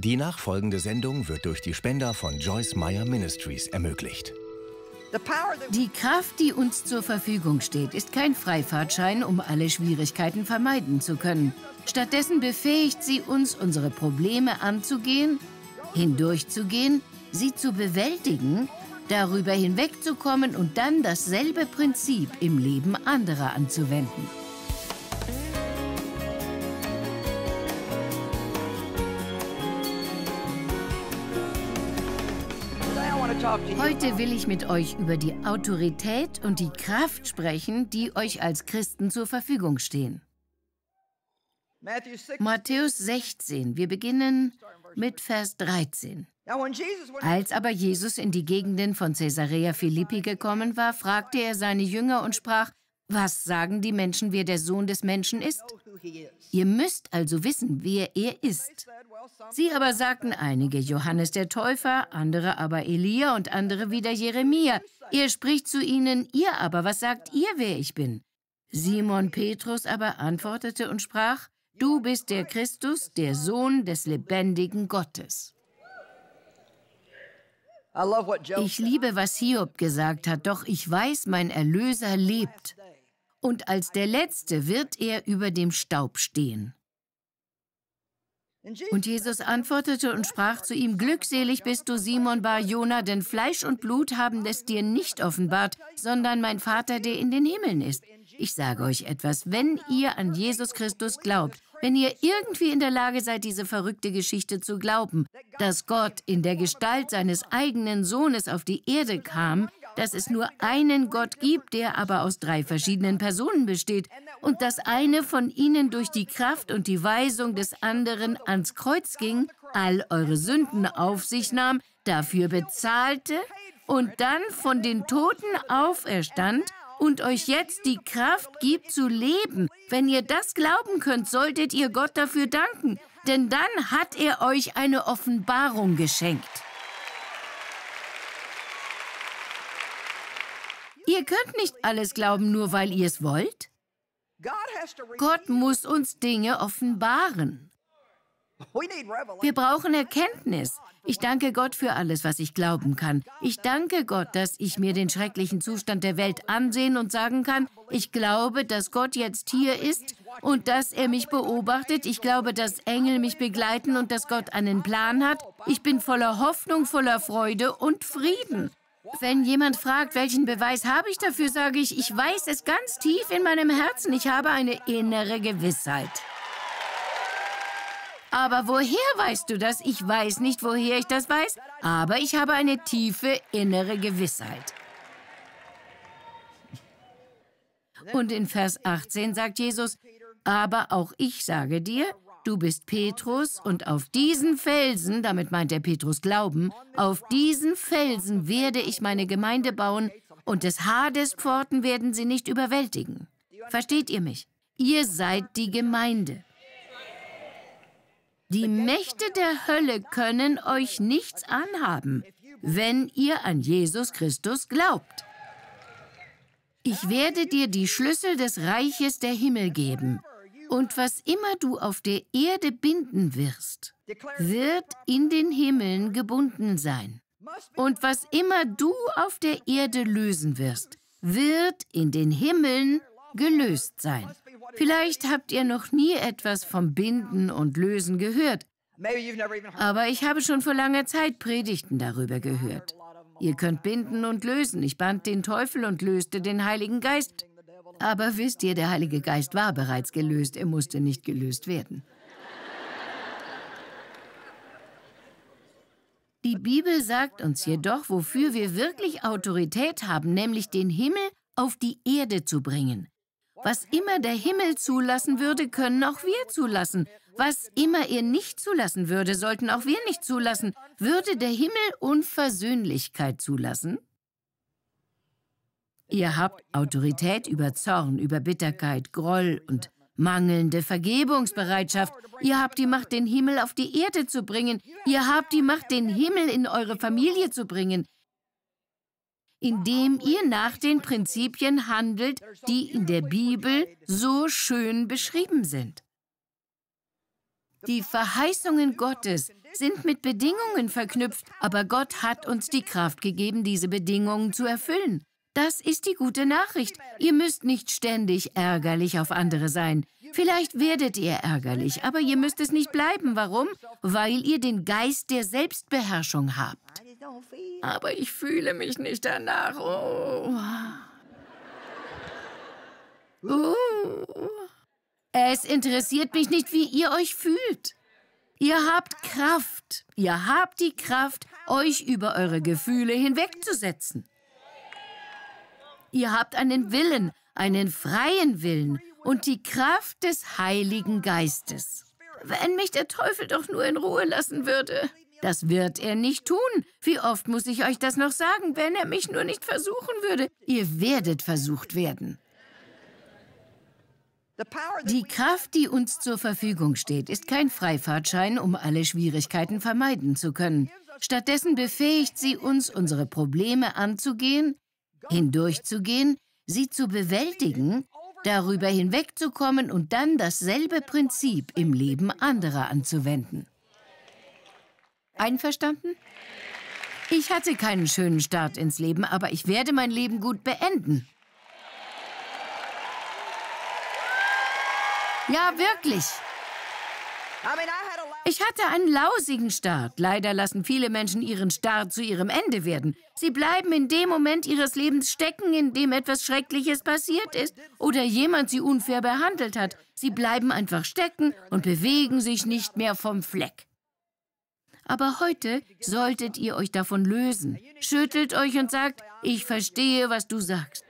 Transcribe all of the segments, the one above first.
Die nachfolgende Sendung wird durch die Spender von Joyce Meyer Ministries ermöglicht. Die Kraft, die uns zur Verfügung steht, ist kein Freifahrtschein, um alle Schwierigkeiten vermeiden zu können. Stattdessen befähigt sie uns, unsere Probleme anzugehen, hindurchzugehen, sie zu bewältigen, darüber hinwegzukommen und dann dasselbe Prinzip im Leben anderer anzuwenden. Heute will ich mit euch über die Autorität und die Kraft sprechen, die euch als Christen zur Verfügung stehen. Matthäus 16, wir beginnen mit Vers 13. Als aber Jesus in die Gegenden von Cäsarea Philippi gekommen war, fragte er seine Jünger und sprach: Was sagen die Menschen, wer der Sohn des Menschen ist? Ihr müsst also wissen, wer er ist. Sie aber sagten einige, Johannes der Täufer, andere aber Elia und andere wieder Jeremia. Er spricht zu ihnen: Ihr aber, was sagt ihr, wer ich bin? Simon Petrus aber antwortete und sprach: Du bist der Christus, der Sohn des lebendigen Gottes. Ich liebe, was Hiob gesagt hat, doch ich weiß, mein Erlöser lebt. Und als der Letzte wird er über dem Staub stehen. Und Jesus antwortete und sprach zu ihm: Glückselig bist du, Simon Bar Jona, denn Fleisch und Blut haben es dir nicht offenbart, sondern mein Vater, der in den Himmeln ist. Ich sage euch etwas, wenn ihr an Jesus Christus glaubt, wenn ihr irgendwie in der Lage seid, diese verrückte Geschichte zu glauben, dass Gott in der Gestalt seines eigenen Sohnes auf die Erde kam, dass es nur einen Gott gibt, der aber aus 3 verschiedenen Personen besteht und dass eine von ihnen durch die Kraft und die Weisung des anderen ans Kreuz ging, all eure Sünden auf sich nahm, dafür bezahlte und dann von den Toten auferstand und euch jetzt die Kraft gibt zu leben. Wenn ihr das glauben könnt, solltet ihr Gott dafür danken, denn dann hat er euch eine Offenbarung geschenkt. Ihr könnt nicht alles glauben, nur weil ihr es wollt. Gott muss uns Dinge offenbaren. Wir brauchen Erkenntnis. Ich danke Gott für alles, was ich glauben kann. Ich danke Gott, dass ich mir den schrecklichen Zustand der Welt ansehen und sagen kann, ich glaube, dass Gott jetzt hier ist und dass er mich beobachtet. Ich glaube, dass Engel mich begleiten und dass Gott einen Plan hat. Ich bin voller Hoffnung, voller Freude und Frieden. Wenn jemand fragt, welchen Beweis habe ich dafür, sage ich, ich weiß es ganz tief in meinem Herzen. Ich habe eine innere Gewissheit. Aber woher weißt du das? Ich weiß nicht, woher ich das weiß, aber ich habe eine tiefe innere Gewissheit. Und in Vers 18 sagt Jesus: Aber auch ich sage dir, du bist Petrus und auf diesen Felsen, damit meint er Petrus Glauben, auf diesen Felsen werde ich meine Gemeinde bauen und des Hades Pforten werden sie nicht überwältigen. Versteht ihr mich? Ihr seid die Gemeinde. Die Mächte der Hölle können euch nichts anhaben, wenn ihr an Jesus Christus glaubt. Ich werde dir die Schlüssel des Reiches der Himmel geben, und was immer du auf der Erde binden wirst, wird in den Himmeln gebunden sein. Und was immer du auf der Erde lösen wirst, wird in den Himmeln gelöst sein. Vielleicht habt ihr noch nie etwas vom Binden und Lösen gehört, aber ich habe schon vor langer Zeit Predigten darüber gehört. Ihr könnt binden und lösen. Ich band den Teufel und löste den Heiligen Geist. Aber wisst ihr, der Heilige Geist war bereits gelöst. Er musste nicht gelöst werden. Die Bibel sagt uns jedoch, wofür wir wirklich Autorität haben, nämlich den Himmel auf die Erde zu bringen. Was immer der Himmel zulassen würde, können auch wir zulassen. Was immer er nicht zulassen würde, sollten auch wir nicht zulassen. Würde der Himmel Unversöhnlichkeit zulassen? Ihr habt Autorität über Zorn, über Bitterkeit, Groll und mangelnde Vergebungsbereitschaft. Ihr habt die Macht, den Himmel auf die Erde zu bringen. Ihr habt die Macht, den Himmel in eure Familie zu bringen, indem ihr nach den Prinzipien handelt, die in der Bibel so schön beschrieben sind. Die Verheißungen Gottes sind mit Bedingungen verknüpft, aber Gott hat uns die Kraft gegeben, diese Bedingungen zu erfüllen. Das ist die gute Nachricht. Ihr müsst nicht ständig ärgerlich auf andere sein. Vielleicht werdet ihr ärgerlich, aber ihr müsst es nicht bleiben. Warum? Weil ihr den Geist der Selbstbeherrschung habt. Aber ich fühle mich nicht danach. Es interessiert mich nicht, wie ihr euch fühlt. Ihr habt Kraft. Ihr habt die Kraft, euch über eure Gefühle hinwegzusetzen. Ihr habt einen Willen, einen freien Willen und die Kraft des Heiligen Geistes. Wenn mich der Teufel doch nur in Ruhe lassen würde. Das wird er nicht tun. Wie oft muss ich euch das noch sagen, wenn er mich nur nicht versuchen würde? Ihr werdet versucht werden. Die Kraft, die uns zur Verfügung steht, ist kein Freifahrtschein, um alle Schwierigkeiten vermeiden zu können. Stattdessen befähigt sie uns, unsere Probleme anzugehen, hindurchzugehen, sie zu bewältigen, darüber hinwegzukommen und dann dasselbe Prinzip im Leben anderer anzuwenden. Einverstanden? Ich hatte keinen schönen Start ins Leben, aber ich werde mein Leben gut beenden. Ja, wirklich. Ich hatte einen lausigen Start. Leider lassen viele Menschen ihren Start zu ihrem Ende werden. Sie bleiben in dem Moment ihres Lebens stecken, in dem etwas Schreckliches passiert ist oder jemand sie unfair behandelt hat. Sie bleiben einfach stecken und bewegen sich nicht mehr vom Fleck. Aber heute solltet ihr euch davon lösen. Schüttelt euch und sagt, ich verstehe, was du sagst.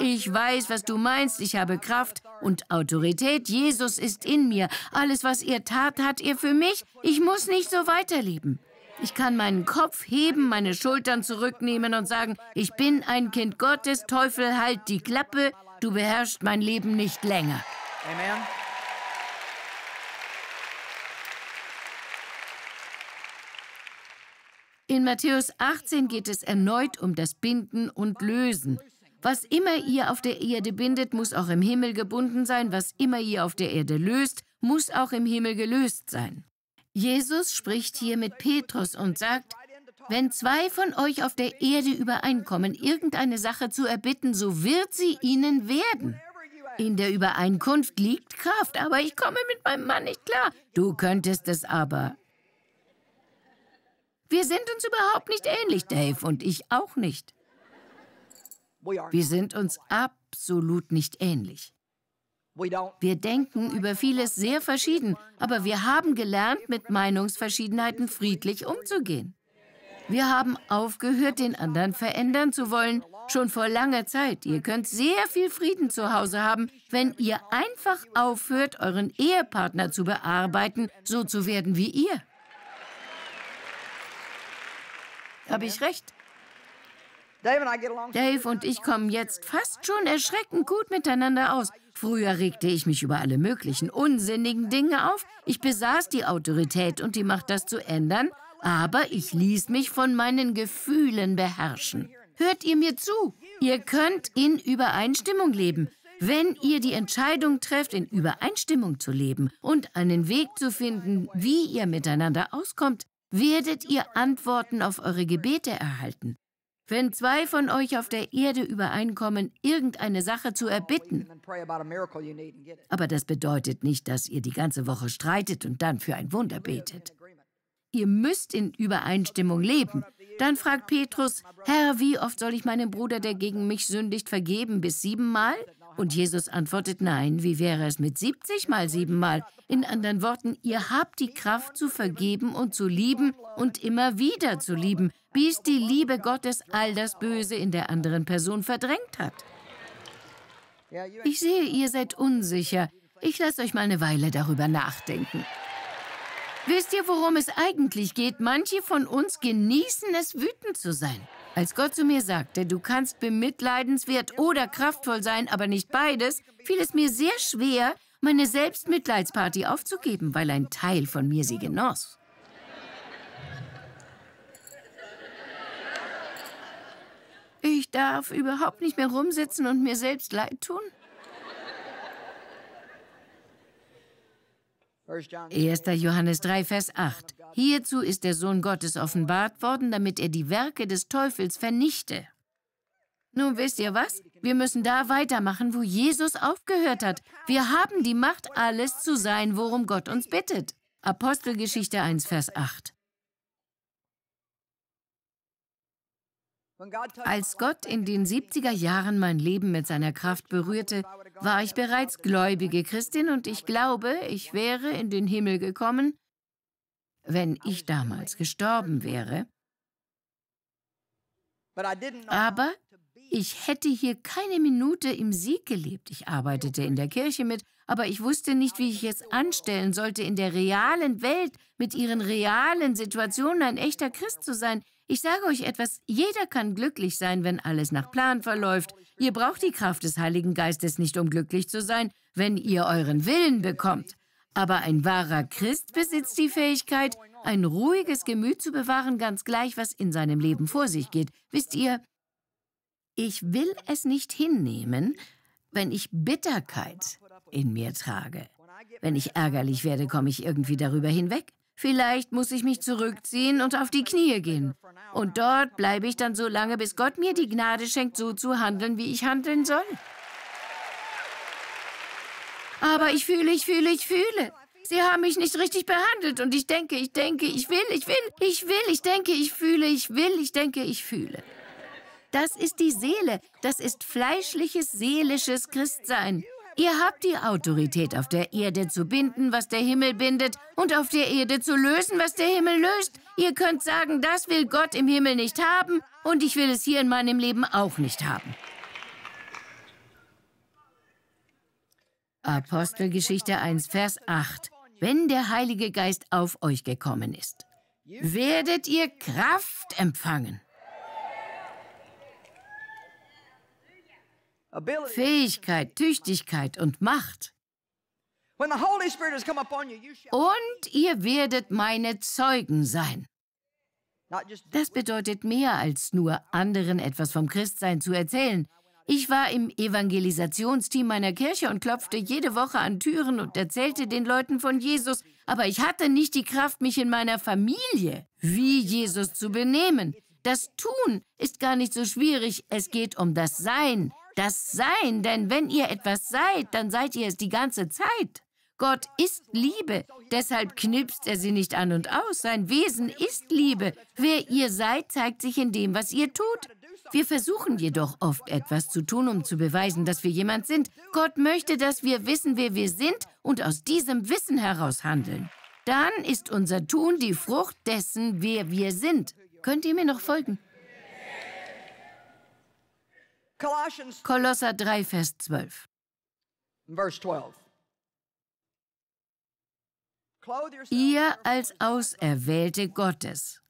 Ich weiß, was du meinst, ich habe Kraft und Autorität. Jesus ist in mir. Alles, was er tat, hat er für mich. Ich muss nicht so weiterleben. Ich kann meinen Kopf heben, meine Schultern zurücknehmen und sagen, ich bin ein Kind Gottes, Teufel, halt die Klappe, du beherrschst mein Leben nicht länger. Amen. In Matthäus 18 geht es erneut um das Binden und Lösen. Was immer ihr auf der Erde bindet, muss auch im Himmel gebunden sein. Was immer ihr auf der Erde löst, muss auch im Himmel gelöst sein. Jesus spricht hier mit Petrus und sagt, wenn zwei von euch auf der Erde übereinkommen, irgendeine Sache zu erbitten, so wird sie ihnen werden. In der Übereinkunft liegt Kraft, aber ich komme mit meinem Mann nicht klar. Du könntest es aber. Wir sind uns überhaupt nicht ähnlich, Dave, und ich auch nicht. Wir sind uns absolut nicht ähnlich. Wir denken über vieles sehr verschieden, aber wir haben gelernt, mit Meinungsverschiedenheiten friedlich umzugehen. Wir haben aufgehört, den anderen verändern zu wollen, schon vor langer Zeit. Ihr könnt sehr viel Frieden zu Hause haben, wenn ihr einfach aufhört, euren Ehepartner zu bearbeiten, so zu werden wie ihr. Habe ich recht? Dave und ich kommen jetzt fast schon erschreckend gut miteinander aus. Früher regte ich mich über alle möglichen unsinnigen Dinge auf. Ich besaß die Autorität und die Macht, das zu ändern, aber ich ließ mich von meinen Gefühlen beherrschen. Hört ihr mir zu? Ihr könnt in Übereinstimmung leben, wenn ihr die Entscheidung trefft, in Übereinstimmung zu leben und einen Weg zu finden, wie ihr miteinander auskommt, werdet ihr Antworten auf eure Gebete erhalten. Wenn zwei von euch auf der Erde übereinkommen, irgendeine Sache zu erbitten. Aber das bedeutet nicht, dass ihr die ganze Woche streitet und dann für ein Wunder betet. Ihr müsst in Übereinstimmung leben. Dann fragt Petrus, Herr, wie oft soll ich meinem Bruder, der gegen mich sündigt, vergeben? Bis 7-mal? Und Jesus antwortet, nein, wie wäre es mit 70-mal 7-mal? In anderen Worten, ihr habt die Kraft zu vergeben und zu lieben und immer wieder zu lieben, bis die Liebe Gottes all das Böse in der anderen Person verdrängt hat. Ich sehe, ihr seid unsicher. Ich lasse euch mal eine Weile darüber nachdenken. Wisst ihr, worum es eigentlich geht? Manche von uns genießen es, wütend zu sein. Als Gott zu mir sagte, du kannst bemitleidenswert oder kraftvoll sein, aber nicht beides, fiel es mir sehr schwer, meine Selbstmitleidsparty aufzugeben, weil ein Teil von mir sie genoss. Ich darf überhaupt nicht mehr rumsitzen und mir selbst leid tun. 1. Johannes 3, Vers 8. Hierzu ist der Sohn Gottes offenbart worden, damit er die Werke des Teufels vernichte. Nun, wisst ihr was? Wir müssen da weitermachen, wo Jesus aufgehört hat. Wir haben die Macht, alles zu sein, worum Gott uns bittet. Apostelgeschichte 1, Vers 8. Als Gott in den 70er Jahren mein Leben mit seiner Kraft berührte, war ich bereits gläubige Christin und ich glaube, ich wäre in den Himmel gekommen, wenn ich damals gestorben wäre. Aber ich hätte hier keine Minute im Sieg gelebt. Ich arbeitete in der Kirche mit, aber ich wusste nicht, wie ich es anstellen sollte, in der realen Welt mit ihren realen Situationen ein echter Christ zu sein. Ich sage euch etwas, jeder kann glücklich sein, wenn alles nach Plan verläuft. Ihr braucht die Kraft des Heiligen Geistes nicht, um glücklich zu sein, wenn ihr euren Willen bekommt. Aber ein wahrer Christ besitzt die Fähigkeit, ein ruhiges Gemüt zu bewahren, ganz gleich, was in seinem Leben vor sich geht. Wisst ihr, ich will es nicht hinnehmen, wenn ich Bitterkeit in mir trage. Wenn ich ärgerlich werde, komme ich irgendwie darüber hinweg. Vielleicht muss ich mich zurückziehen und auf die Knie gehen. Und dort bleibe ich dann so lange, bis Gott mir die Gnade schenkt, so zu handeln, wie ich handeln soll. Aber ich fühle, ich fühle, ich fühle. Sie haben mich nicht richtig behandelt und ich denke, ich denke, ich fühle. Das ist die Seele. Das ist fleischliches, seelisches Christsein. Ihr habt die Autorität, auf der Erde zu binden, was der Himmel bindet, und auf der Erde zu lösen, was der Himmel löst. Ihr könnt sagen, das will Gott im Himmel nicht haben, und ich will es hier in meinem Leben auch nicht haben. Apostelgeschichte 1, Vers 8. Wenn der Heilige Geist auf euch gekommen ist, werdet ihr Kraft empfangen. Fähigkeit, Tüchtigkeit und Macht. Und ihr werdet meine Zeugen sein. Das bedeutet mehr als nur, anderen etwas vom Christsein zu erzählen. Ich war im Evangelisationsteam meiner Kirche und klopfte jede Woche an Türen und erzählte den Leuten von Jesus, aber ich hatte nicht die Kraft, mich in meiner Familie wie Jesus zu benehmen. Das Tun ist gar nicht so schwierig, es geht um das Sein. Das Sein, denn wenn ihr etwas seid, dann seid ihr es die ganze Zeit. Gott ist Liebe, deshalb knipst er sie nicht an und aus. Sein Wesen ist Liebe. Wer ihr seid, zeigt sich in dem, was ihr tut. Wir versuchen jedoch oft etwas zu tun, um zu beweisen, dass wir jemand sind. Gott möchte, dass wir wissen, wer wir sind und aus diesem Wissen heraus handeln. Dann ist unser Tun die Frucht dessen, wer wir sind. Könnt ihr mir noch folgen? Kolosser 3, Vers 12. Ihr als Auserwählte Gottes,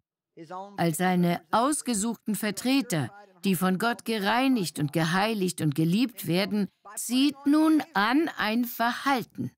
als seine ausgesuchten Vertreter, die von Gott gereinigt und geheiligt und geliebt werden, zieht nun an ein Verhalten.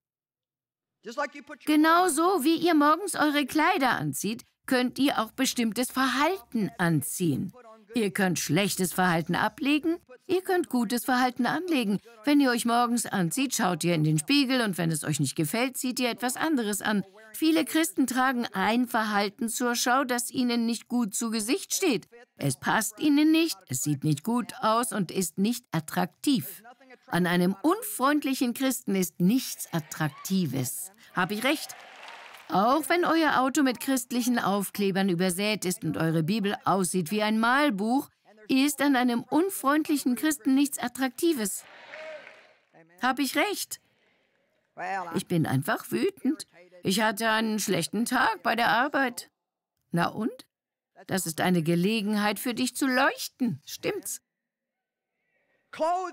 Genauso wie ihr morgens eure Kleider anzieht, könnt ihr auch bestimmtes Verhalten anziehen. Ihr könnt schlechtes Verhalten ablegen, ihr könnt gutes Verhalten anlegen. Wenn ihr euch morgens anzieht, schaut ihr in den Spiegel und wenn es euch nicht gefällt, zieht ihr etwas anderes an. Viele Christen tragen ein Verhalten zur Schau, das ihnen nicht gut zu Gesicht steht. Es passt ihnen nicht, es sieht nicht gut aus und ist nicht attraktiv. An einem unfreundlichen Christen ist nichts Attraktives. Habe ich recht? Auch wenn euer Auto mit christlichen Aufklebern übersät ist und eure Bibel aussieht wie ein Malbuch, ist an einem unfreundlichen Christen nichts Attraktives. Habe ich recht? Ich bin einfach wütend. Ich hatte einen schlechten Tag bei der Arbeit. Na und? Das ist eine Gelegenheit für dich zu leuchten, stimmt's?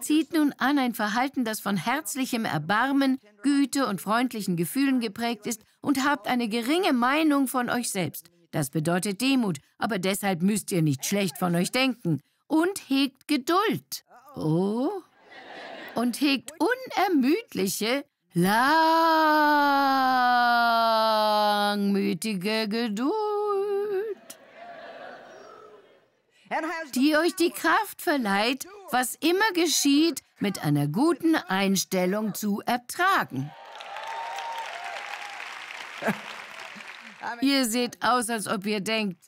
Zieht nun an ein Verhalten, das von herzlichem Erbarmen, Güte und freundlichen Gefühlen geprägt ist und habt eine geringe Meinung von euch selbst. Das bedeutet Demut, aber deshalb müsst ihr nicht schlecht von euch denken. Und hegt Geduld. Oh. Und hegt unermüdliche, langmütige Geduld, die euch die Kraft verleiht, was immer geschieht, mit einer guten Einstellung zu ertragen. Ihr seht aus, als ob ihr denkt,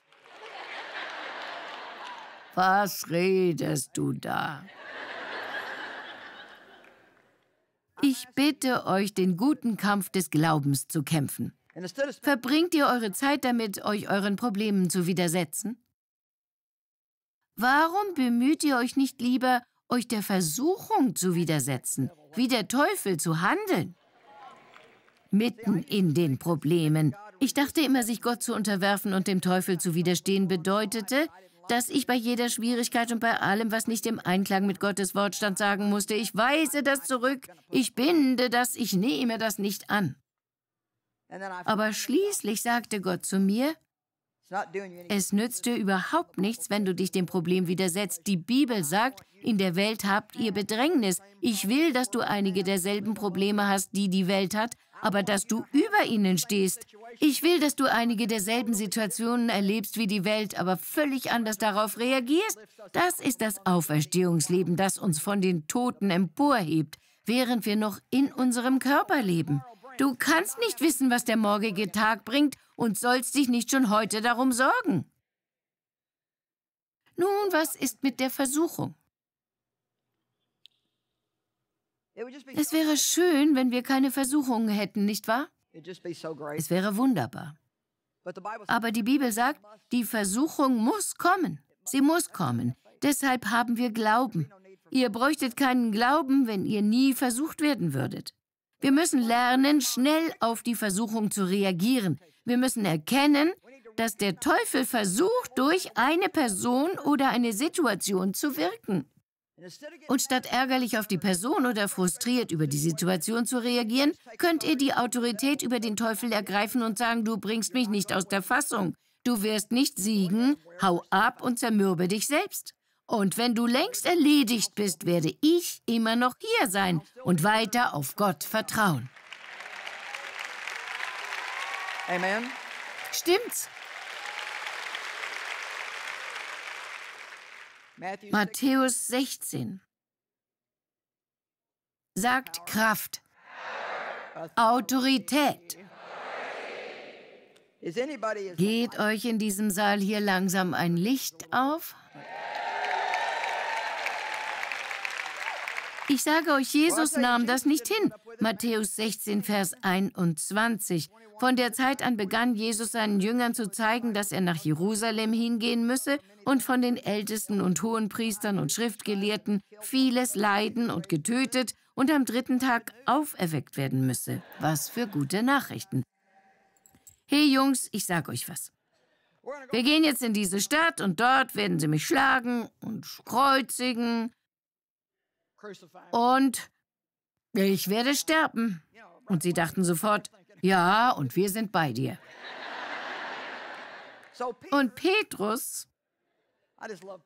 was redest du da? Ich bitte euch, den guten Kampf des Glaubens zu kämpfen. Verbringt ihr eure Zeit damit, euch euren Problemen zu widersetzen? Warum bemüht ihr euch nicht lieber, euch der Versuchung zu widersetzen, wie der Teufel zu handeln? Mitten in den Problemen. Ich dachte immer, sich Gott zu unterwerfen und dem Teufel zu widerstehen, bedeutete, dass ich bei jeder Schwierigkeit und bei allem, was nicht im Einklang mit Gottes Wort stand, sagen musste, ich weise das zurück, ich binde das, ich nehme das nicht an. Aber schließlich sagte Gott zu mir, es nützt dir überhaupt nichts, wenn du dich dem Problem widersetzt. Die Bibel sagt, in der Welt habt ihr Bedrängnis. Ich will, dass du einige derselben Probleme hast, die die Welt hat, aber dass du über ihnen stehst. Ich will, dass du einige derselben Situationen erlebst wie die Welt, aber völlig anders darauf reagierst. Das ist das Auferstehungsleben, das uns von den Toten emporhebt, während wir noch in unserem Körper leben. Du kannst nicht wissen, was der morgige Tag bringt und sollst dich nicht schon heute darum sorgen. Nun, was ist mit der Versuchung? Es wäre schön, wenn wir keine Versuchungen hätten, nicht wahr? Es wäre wunderbar. Aber die Bibel sagt, die Versuchung muss kommen. Sie muss kommen. Deshalb haben wir Glauben. Ihr bräuchtet keinen Glauben, wenn ihr nie versucht werden würdet. Wir müssen lernen, schnell auf die Versuchung zu reagieren. Wir müssen erkennen, dass der Teufel versucht, durch eine Person oder eine Situation zu wirken. Und statt ärgerlich auf die Person oder frustriert über die Situation zu reagieren, könnt ihr die Autorität über den Teufel ergreifen und sagen, du bringst mich nicht aus der Fassung, du wirst nicht siegen, hau ab und zermürbe dich selbst. Und wenn du längst erledigt bist, werde ich immer noch hier sein und weiter auf Gott vertrauen. Amen. Stimmt's? Matthäus 16 sagt Kraft, Autorität. Geht euch in diesem Saal hier langsam ein Licht auf? Ich sage euch, Jesus nahm das nicht hin. Matthäus 16, Vers 21. Von der Zeit an begann Jesus seinen Jüngern zu zeigen, dass er nach Jerusalem hingehen müsse und von den Ältesten und Hohenpriestern und Schriftgelehrten vieles leiden und getötet und am dritten Tag auferweckt werden müsse. Was für gute Nachrichten. Hey Jungs, ich sage euch was. Wir gehen jetzt in diese Stadt und dort werden sie mich schlagen und kreuzigen. Und ich werde sterben. Und sie dachten sofort, ja, und wir sind bei dir. Und Petrus,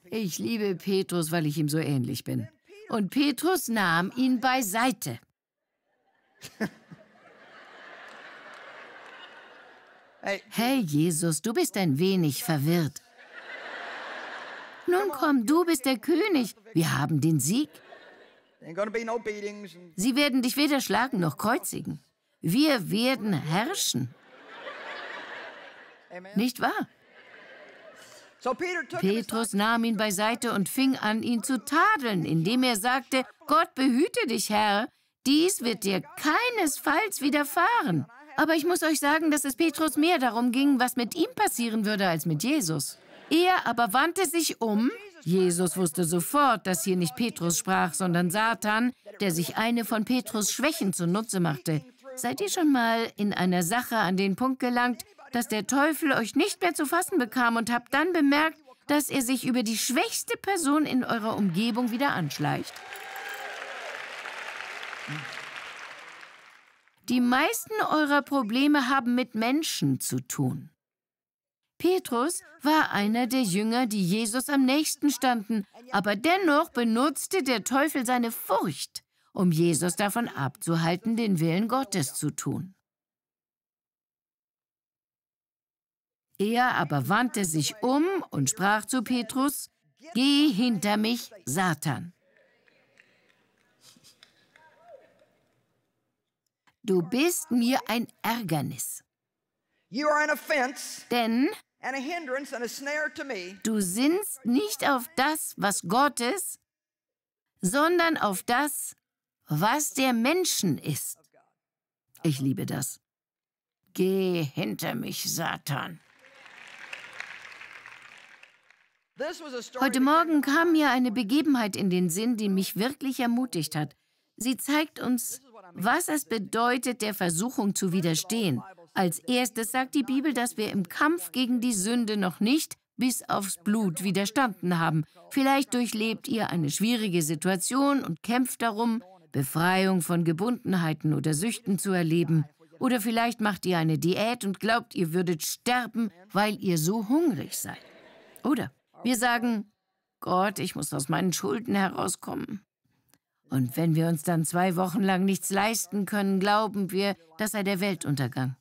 ich liebe Petrus, weil ich ihm so ähnlich bin. Und Petrus nahm ihn beiseite. Hey Jesus, du bist ein wenig verwirrt. Nun komm, du bist der König. Wir haben den Sieg. Sie werden dich weder schlagen noch kreuzigen. Wir werden herrschen. Nicht wahr? Petrus nahm ihn beiseite und fing an, ihn zu tadeln, indem er sagte, Gott behüte dich, Herr, dies wird dir keinesfalls widerfahren. Aber ich muss euch sagen, dass es Petrus mehr darum ging, was mit ihm passieren würde, als mit Jesus. Er aber wandte sich um. Jesus wusste sofort, dass hier nicht Petrus sprach, sondern Satan, der sich eine von Petrus' Schwächen zunutze machte. Seid ihr schon mal in einer Sache an den Punkt gelangt, dass der Teufel euch nicht mehr zu fassen bekam und habt dann bemerkt, dass er sich über die schwächste Person in eurer Umgebung wieder anschleicht? Die meisten eurer Probleme haben mit Menschen zu tun. Petrus war einer der Jünger, die Jesus am nächsten standen, aber dennoch benutzte der Teufel seine Furcht, um Jesus davon abzuhalten, den Willen Gottes zu tun. Er aber wandte sich um und sprach zu Petrus, „Geh hinter mich, Satan. Du bist mir ein Ärgernis. You are an offense. Denn and a hindrance and a snare to me. Du sinnst nicht auf das, was Gott ist, sondern auf das, was der Menschen ist. Ich liebe das. Geh hinter mich, Satan. Heute Morgen kam mir eine Begebenheit in den Sinn, die mich wirklich ermutigt hat. Sie zeigt uns, was es bedeutet, der Versuchung zu widerstehen. Als erstes sagt die Bibel, dass wir im Kampf gegen die Sünde noch nicht bis aufs Blut widerstanden haben. Vielleicht durchlebt ihr eine schwierige Situation und kämpft darum, Befreiung von Gebundenheiten oder Süchten zu erleben. Oder vielleicht macht ihr eine Diät und glaubt, ihr würdet sterben, weil ihr so hungrig seid. Oder wir sagen, Gott, ich muss aus meinen Schulden herauskommen. Und wenn wir uns dann 2 Wochen lang nichts leisten können, glauben wir, das sei der Weltuntergang.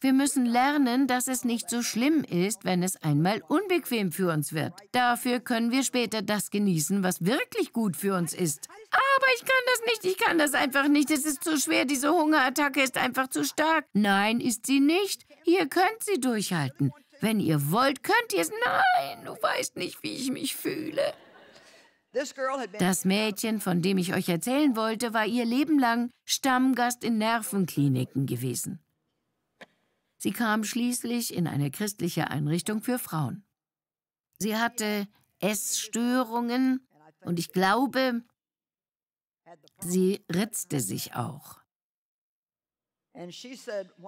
Wir müssen lernen, dass es nicht so schlimm ist, wenn es einmal unbequem für uns wird. Dafür können wir später das genießen, was wirklich gut für uns ist. Aber ich kann das nicht, ich kann das einfach nicht, es ist zu schwer, diese Hungerattacke ist einfach zu stark. Nein, ist sie nicht. Ihr könnt sie durchhalten. Wenn ihr wollt, könnt ihr es. Nein, du weißt nicht, wie ich mich fühle. Das Mädchen, von dem ich euch erzählen wollte, war ihr Leben lang Stammgast in Nervenkliniken gewesen. Sie kam schließlich in eine christliche Einrichtung für Frauen. Sie hatte Essstörungen und ich glaube, sie ritzte sich auch.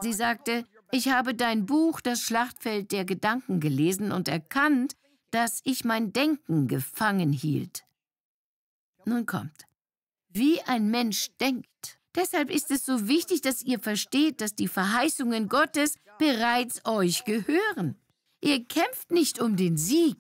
Sie sagte, ich habe dein Buch, Das Schlachtfeld der Gedanken, gelesen und erkannt, dass ich mein Denken gefangen hielt. Nun kommt, wie ein Mensch denkt. Deshalb ist es so wichtig, dass ihr versteht, dass die Verheißungen Gottes bereits euch gehören. Ihr kämpft nicht um den Sieg.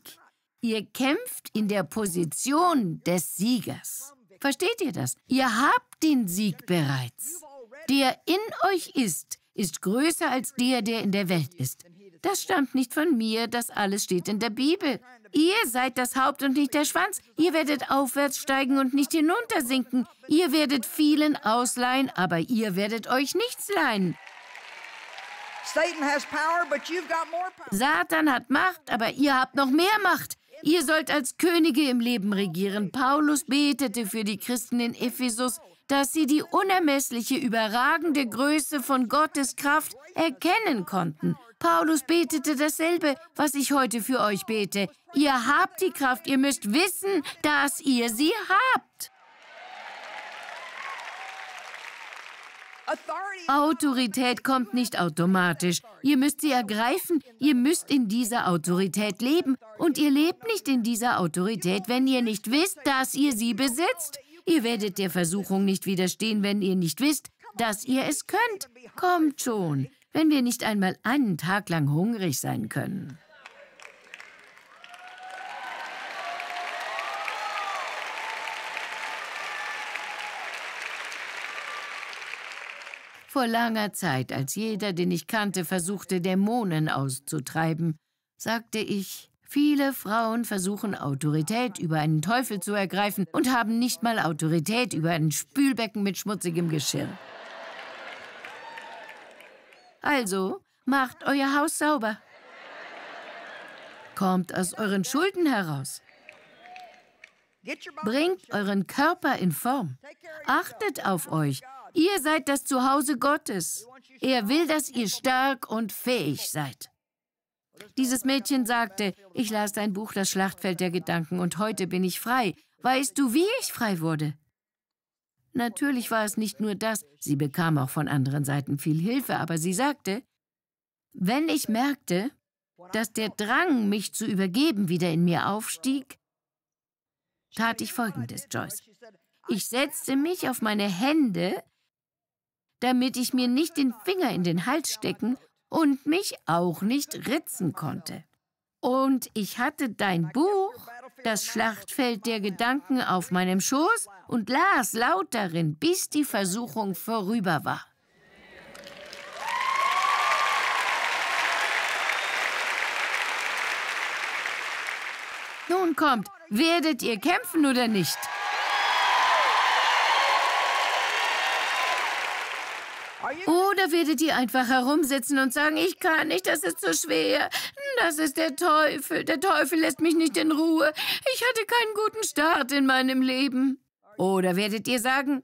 Ihr kämpft in der Position des Siegers. Versteht ihr das? Ihr habt den Sieg bereits. Der in euch ist größer als der in der Welt ist. Das stammt nicht von mir, das alles steht in der Bibel. Ihr seid das Haupt und nicht der Schwanz. Ihr werdet aufwärts steigen und nicht hinuntersinken. Ihr werdet vielen ausleihen, aber ihr werdet euch nichts leihen. Satan hat Macht, aber ihr habt noch mehr Macht. Ihr sollt als Könige im Leben regieren. Paulus betete für die Christen in Ephesus, dass sie die unermessliche, überragende Größe von Gottes Kraft erkennen konnten. Paulus betete dasselbe, was ich heute für euch bete. Ihr habt die Kraft, ihr müsst wissen, dass ihr sie habt. Autorität kommt nicht automatisch. Ihr müsst sie ergreifen, ihr müsst in dieser Autorität leben. Und ihr lebt nicht in dieser Autorität, wenn ihr nicht wisst, dass ihr sie besitzt. Ihr werdet der Versuchung nicht widerstehen, wenn ihr nicht wisst, dass ihr es könnt. Kommt schon, wenn wir nicht einmal einen Tag lang hungrig sein können. Vor langer Zeit, als jeder, den ich kannte, versuchte, Dämonen auszutreiben, sagte ich, viele Frauen versuchen, Autorität über einen Teufel zu ergreifen und haben nicht mal Autorität über ein Spülbecken mit schmutzigem Geschirr. Also, macht euer Haus sauber. Kommt aus euren Schulden heraus. Bringt euren Körper in Form. Achtet auf euch. Ihr seid das Zuhause Gottes. Er will, dass ihr stark und fähig seid. Dieses Mädchen sagte, ich las dein Buch, Das Schlachtfeld der Gedanken, und heute bin ich frei. Weißt du, wie ich frei wurde? Natürlich war es nicht nur das, sie bekam auch von anderen Seiten viel Hilfe, aber sie sagte, wenn ich merkte, dass der Drang, mich zu übergeben, wieder in mir aufstieg, tat ich Folgendes, Joyce. Ich setzte mich auf meine Hände, damit ich mir nicht den Finger in den Hals stecken und mich auch nicht ritzen konnte. Und ich hatte dein Buch, Das Schlachtfeld der Gedanken, auf meinem Schoß und las laut darin, bis die Versuchung vorüber war. Nun kommt, werdet ihr kämpfen oder nicht? Oder werdet ihr einfach herumsitzen und sagen, ich kann nicht, das ist zu schwer. Das ist der Teufel lässt mich nicht in Ruhe. Ich hatte keinen guten Start in meinem Leben. Oder werdet ihr sagen,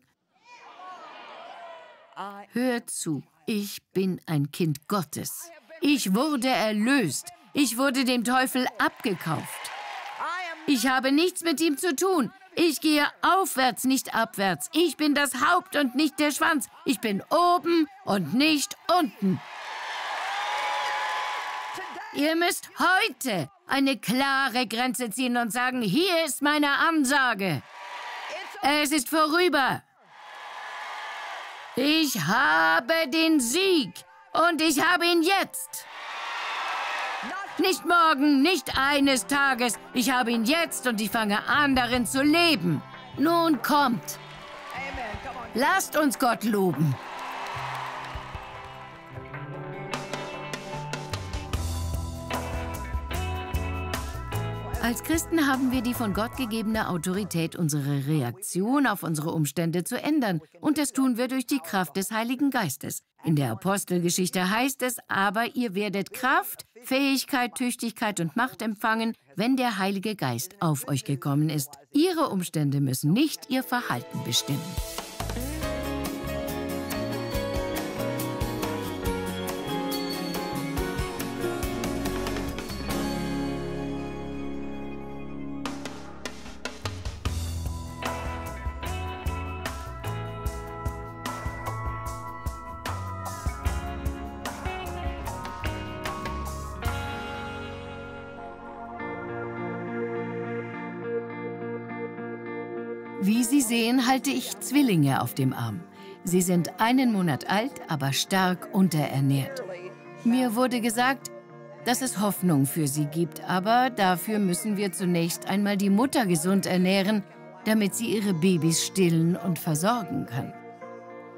hört zu, ich bin ein Kind Gottes. Ich wurde erlöst. Ich wurde dem Teufel abgekauft. Ich habe nichts mit ihm zu tun. Ich gehe aufwärts, nicht abwärts. Ich bin das Haupt und nicht der Schwanz. Ich bin oben und nicht unten. Ihr müsst heute eine klare Grenze ziehen und sagen, hier ist meine Ansage. Es ist vorüber. Ich habe den Sieg und ich habe ihn jetzt. Nicht morgen, nicht eines Tages. Ich habe ihn jetzt und ich fange an, darin zu leben. Nun kommt. Lasst uns Gott loben. Als Christen haben wir die von Gott gegebene Autorität, unsere Reaktion auf unsere Umstände zu ändern. Und das tun wir durch die Kraft des Heiligen Geistes. In der Apostelgeschichte heißt es, aber ihr werdet Kraft, Fähigkeit, Tüchtigkeit und Macht empfangen, wenn der Heilige Geist auf euch gekommen ist. Ihre Umstände müssen nicht ihr Verhalten bestimmen. Wie Sie sehen, halte ich Zwillinge auf dem Arm. Sie sind 1 Monat alt, aber stark unterernährt. Mir wurde gesagt, dass es Hoffnung für sie gibt, aber dafür müssen wir zunächst einmal die Mutter gesund ernähren, damit sie ihre Babys stillen und versorgen kann.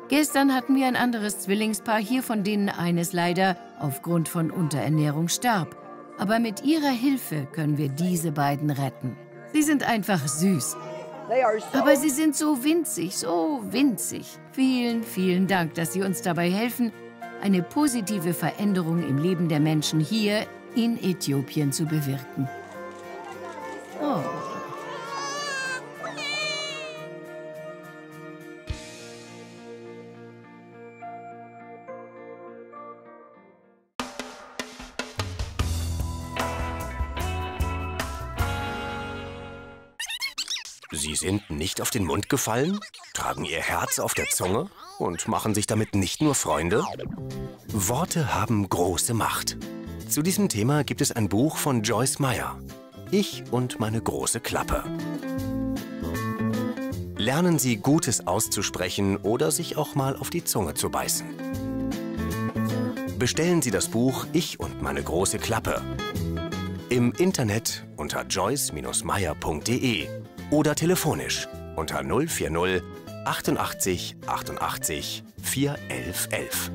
Gestern hatten wir ein anderes Zwillingspaar hier, von denen eines leider aufgrund von Unterernährung starb. Aber mit ihrer Hilfe können wir diese beiden retten. Sie sind einfach süß. Aber sie sind so winzig, so winzig. Vielen, vielen Dank, dass Sie uns dabei helfen, eine positive Veränderung im Leben der Menschen hier in Äthiopien zu bewirken. Oh. Sie sind nicht auf den Mund gefallen, tragen ihr Herz auf der Zunge und machen sich damit nicht nur Freunde? Worte haben große Macht. Zu diesem Thema gibt es ein Buch von Joyce Meyer, Ich und meine große Klappe. Lernen Sie, Gutes auszusprechen oder sich auch mal auf die Zunge zu beißen. Bestellen Sie das Buch Ich und meine große Klappe im Internet unter joyce-meyer.de. Oder telefonisch unter 040 88 88 411 11.